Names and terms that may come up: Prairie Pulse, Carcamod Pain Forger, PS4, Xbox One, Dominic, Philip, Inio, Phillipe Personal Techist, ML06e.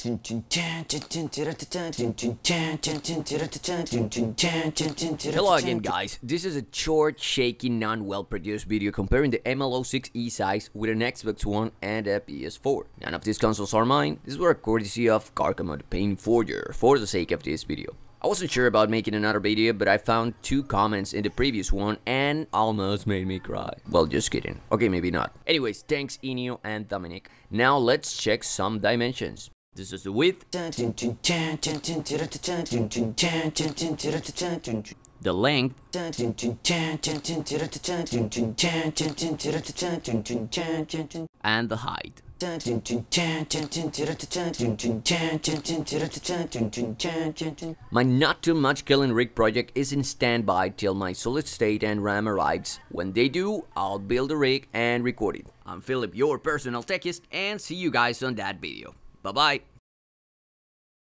Hello again, guys. This is a short, shaky, non-well-produced video comparing the ML06e size with an Xbox One and a PS4. None of these consoles are mine. These were courtesy of Carcamod Pain Forger for the sake of this video. I wasn't sure about making another video, but I found two comments in the previous one and almost made me cry. Well, just kidding. Okay, maybe not. Anyways, thanks Inio and Dominic. Now let's check some dimensions. This is the width, the length, and the height. My not too much killing rig project is in standby till my solid state and RAM arrives. When they do, I'll build a rig and record it. I'm Philip, your personal techist, and see you guys on that video. Bye bye.